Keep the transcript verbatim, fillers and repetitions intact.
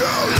Go!